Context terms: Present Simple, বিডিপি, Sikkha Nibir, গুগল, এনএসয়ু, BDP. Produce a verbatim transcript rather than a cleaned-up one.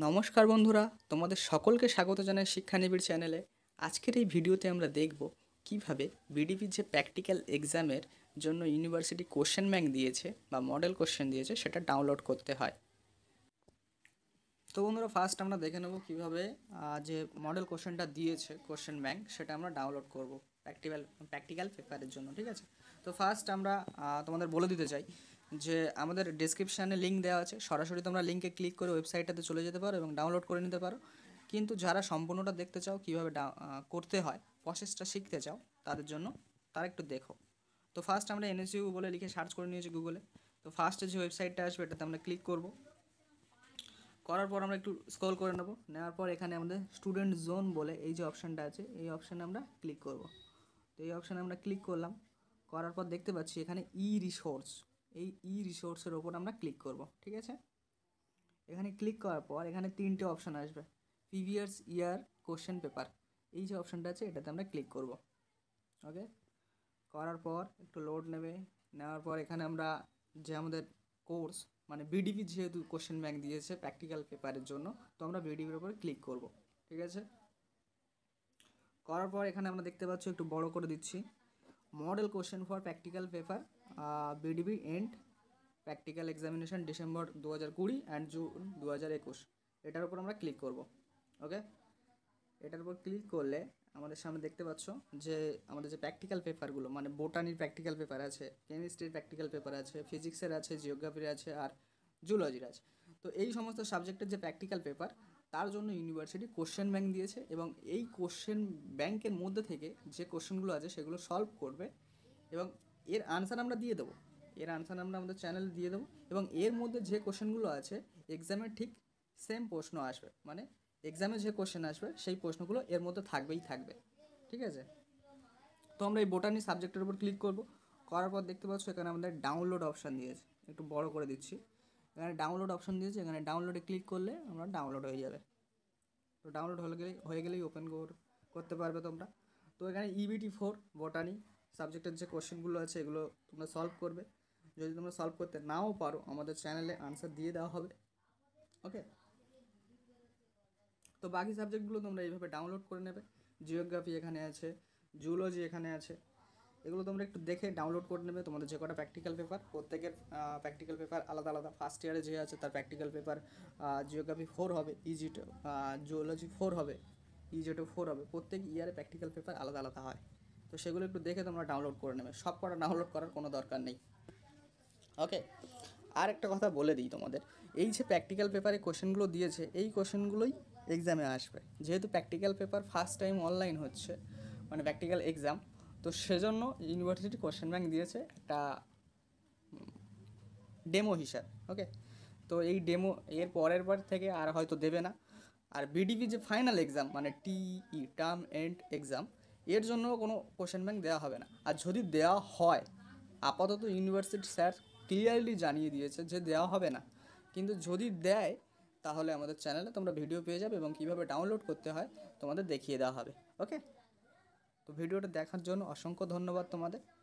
नमस्कार बंधुरा तुम्हारे सकल के स्वागत जानाई शिक्षानिबिड़ चैनेले। आजकेर एई भिडियोते आमरा देखब किभाबे बीडीपी जे प्रैक्टिकल एग्जामेर जोन्नो यूनिवर्सिटी कोश्चेन बैंक दिएछे बा मॉडल कोश्चेन दिएछे सेटा डाउनलोड करते हय। तो बंधुरा फार्स्ट आमरा देखे नेब किभाबे जे मॉडल कोश्चेनटा दिएछे कोश्चेन बैंक सेटा आमरा डाउनलोड करब प्रैक्टिकल प्रैक्टिकल पेपारेर जोन्नो, ठीक आछे। तो फार्स्ट आमरा तोमादेर बोले दिते चाइ जे आमादेर डेस्क्रिप्शने लिंक देवा आछे, सरासरि तोमरा लिंके क्लिक करे वेबसाइटटाते चले जेते पारो एबं डाउनलोड करे निते पारो। किन्तु जारा सम्पूर्णटा देखते चाओ किभाबे करते हय प्रसेसटा शिखते चाओ तादेर जोन्नो तारा एकटु देखो। तो फार्स्ट आमरा एनएसयू बोले लिखे सार्च करे नियेछि गुगले। तो फार्स्टे जे वेबसाइटटा आसबे एटाते आमरा क्लिक करब, करार पर आमरा एकटु स्क्रल करे नेब, नेওয়ার पर एखाने आमादेर स्टूडेंट जोन बोले एई जे अपशनटा आछे एई अपशने आमरा क्लिक करब। तो एई अपशने आमरा क्लिक करलाम, करार पर देखते पाচ্ছি এখানে ই রিসোর্স, এই ই রিসোর্সের উপর আমরা ক্লিক করব, ঠিক আছে। এখানে ক্লিক করার পর এখানে তিনটে অপশন আসবে, প্রিভিয়াস ইয়ার কোশ্চেন পেপার এই যে অপশনটা আছে এটাতে আমরা ক্লিক করব। ওকে, করার পর একটু লোড নেবে, নেওয়ার পর এখানে আমরা যে আমাদের কোর্স মানে বিডিপি যেহেতু কোশ্চেন ব্যাংক দিয়েছে প্র্যাকটিক্যাল পেপারের জন্য তো আমরা বিডিপির উপরে ক্লিক করব, ঠিক আছে। করার পর এখানে আমরা দেখতে পাচ্ছি একটু বড় করে দিচ্ছি model question for practical paper BDP and practical examination December दो हज़ार कुड़ी एंड जून दो हज़ार एकुश एटार ऊपर हमें क्लिक करब। ओके, एटार ऊपर क्लिक कर ले हमारे सामने देखते पाচ্ছ जे हमारे जो प्रैक्टिकल पेपरगुलो माने बोटानिर प्रैक्टिकल पेपर आछे, केमिस्ट्री प्रैक्टिकल पेपर आछे, फिजिक्सर आछे, जियोग्राफिर आछे और जुलॉजिर आछे। तो यही समस्त सबजेक्टर जो प्रैक्टिकल पेपर तार जोन्नो यूनिवर्सिटी कोश्चन बैंक दिएছে এবং এই কোশ্চেন ব্যাংকের মধ্যে থেকে যে কোশ্চেনগুলো আছে সেগুলো সলভ করবে এবং এর আনসার আমরা দিয়ে দেব, এর আনসার আমরা আমাদের চ্যানেলে দিয়ে দেব এবং এর মধ্যে যে কোশ্চেনগুলো আছে এক্সামে ঠিক সেম প্রশ্ন আসবে মানে এক্সামে যে কোশ্চেন আসবে সেই প্রশ্নগুলো এর মধ্যে থাকবেই থাকবে, ঠিক আছে। তো আমরা এই বোটানি সাবজেক্টের উপর ক্লিক করব, করার পর দেখতে পাচ্ছ এখানে আমাদের ডাউনলোড অপশান দিয়েছে, একটু বড় করে দিচ্ছি एखे डाउनलोड अपशन दिए डाउनलोडे क्लिक कर ले डाउनलोड हो जाए। तो डाउनलोड हो गई ओपन करते पर तुम्हारा। तो ये इबिटी फोर बोटानी सबजेक्टर जो कोश्चनगुलो आछे एगुलो तुम्हारा सल्व करो, जो तुम्हारा सल्व करते नाओ पारो हमारे चैनले आंसर दिए देवा होबे। ओके, तो बाकी सबजेक्टगुलो तुम्हारा एइभाबे डाउनलोड करे नेबे। जियोग्राफी एखाने आछे, जुलॉजी एखाने आछे, एगुलो तोमरा एकटु देखे डाउनलोड करे नेबे। तोमादेर जे कटा प्रैक्टिकल पेपर प्रत्येकेर प्रैक्टिकल पेपर आलादा आलादा फार्स्ट इयारे जे आछे तार प्रैक्टिकल पेपर जियोग्राफी फोर होबे, इजिट जियोलॉजी फोर होबे, इजिटो फोर होबे, प्रत्येक इयारे प्रैक्टिकल पेपर आलादा आलादा हय। तो सेगुलो एकटु देखे तोमरा डाउनलोड करे नेबे, सब कटा डाउनलोड करार कोनो दरकार नेই। ओके, आर एकटा कथा बोले दिই तोमाদের, এই যে प्रैक्टिकल पेपारे কোশ্চেনগুলো দিয়েছে এই কোশ্চেনগুলোই এক্সামে আসবে। যেহেতু practical paper first time online হচ্ছে মানে प्रैक्टिकल एग्जाम, तो सेजन्य यूनिवर्सिटी कोश्चन बैंक दिएছে একটা डेमो हिसाब। ओके, तो এই डेमो एर পরের বার থেকে আর হয়তো দেবে না। আর বিডিপি যে ফাইনাল एग्जाम মানে টিই টার্ম এন্ড एग्जाम এর জন্য কোনো কোশ্চেন ব্যাংক দেওয়া হবে না। আর যদি দেওয়া হয় আপাতত ইউনিভার্সিটি স্যার ক্লিয়ারলি জানিয়ে দিয়েছে যে দেওয়া হবে না, কিন্তু যদি দেয় তাহলে আমাদের চ্যানেলে তোমরা ভিডিও পেয়ে যাবে এবং কিভাবে ডাউনলোড করতে হয় তোমাদের দেখিয়ে দেওয়া হবে। ওকে, তো ভিডিওটা দেখার জন্য অসংখ্য ধন্যবাদ তোমাদের।